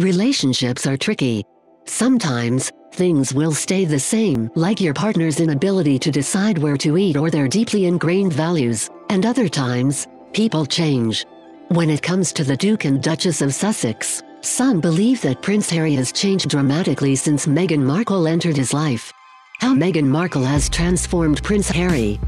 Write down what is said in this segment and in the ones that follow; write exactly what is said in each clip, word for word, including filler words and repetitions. Relationships are tricky. Sometimes, things will stay the same, like your partner's inability to decide where to eat or their deeply ingrained values, and other times, people change. When it comes to the Duke and Duchess of Sussex, some believe that Prince Harry has changed dramatically since Meghan Markle entered his life. How Meghan Markle has transformed Prince Harry.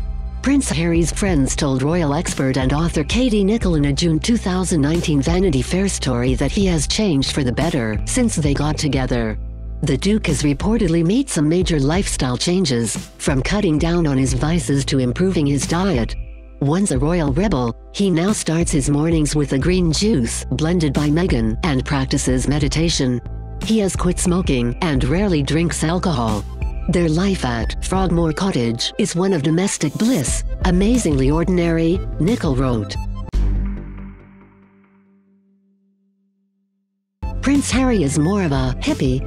Prince Harry's friends told royal expert and author Katie Nicholl in a June two thousand nineteen Vanity Fair story that he has changed for the better since they got together. The Duke has reportedly made some major lifestyle changes, from cutting down on his vices to improving his diet. Once a royal rebel, he now starts his mornings with a green juice blended by Meghan and practices meditation. He has quit smoking and rarely drinks alcohol. Their life at Frogmore Cottage is one of domestic bliss, amazingly ordinary, Nicholl wrote. Prince Harry is more of a hippie.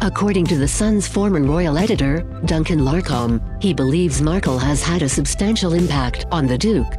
According to The Sun's former royal editor, Duncan Larcombe, he believes Markle has had a substantial impact on the Duke.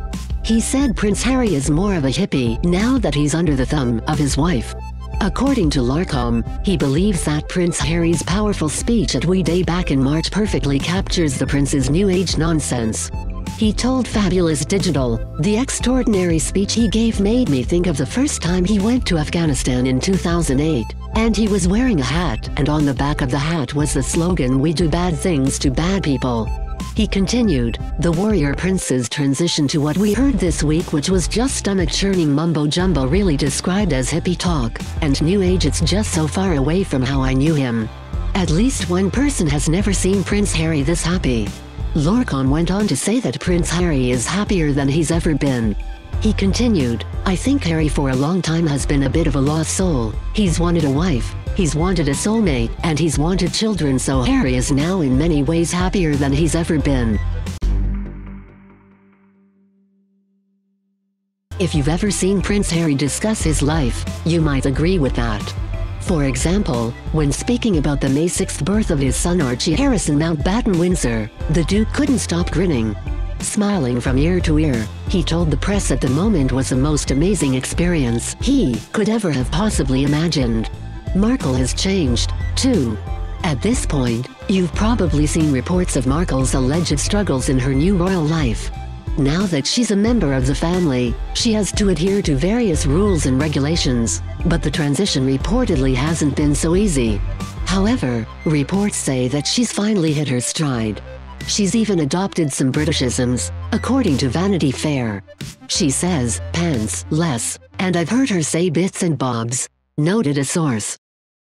He said Prince Harry is more of a hippie now that he's under the thumb of his wife. According to Larcombe, he believes that Prince Harry's powerful speech at We Day back in March perfectly captures the prince's new age nonsense. He told Fabulous Digital, "The extraordinary speech he gave made me think of the first time he went to Afghanistan in two thousand eight, and he was wearing a hat, and on the back of the hat was the slogan 'We do bad things to bad people.'" He continued, "The warrior prince's transition to what we heard this week, which was just stomach-churning mumbo-jumbo really described as hippie talk, and new age, it's just so far away from how I knew him." At least one person has never seen Prince Harry this happy. Larcombe went on to say that Prince Harry is happier than he's ever been. He continued, "I think Harry for a long time has been a bit of a lost soul. He's wanted a wife, he's wanted a soulmate, and he's wanted children, so Harry is now in many ways happier than he's ever been." If you've ever seen Prince Harry discuss his life, you might agree with that. For example, when speaking about the May sixth birth of his son Archie Harrison Mountbatten Windsor, the Duke couldn't stop grinning. Smiling from ear to ear, he told the press that the moment was the most amazing experience he could ever have possibly imagined. Markle has changed, too. At this point, you've probably seen reports of Markle's alleged struggles in her new royal life. Now that she's a member of the family, she has to adhere to various rules and regulations, but the transition reportedly hasn't been so easy. However, reports say that she's finally hit her stride. She's even adopted some Britishisms, according to Vanity Fair. She says, "pants less," and I've heard her say "bits and bobs," noted a source.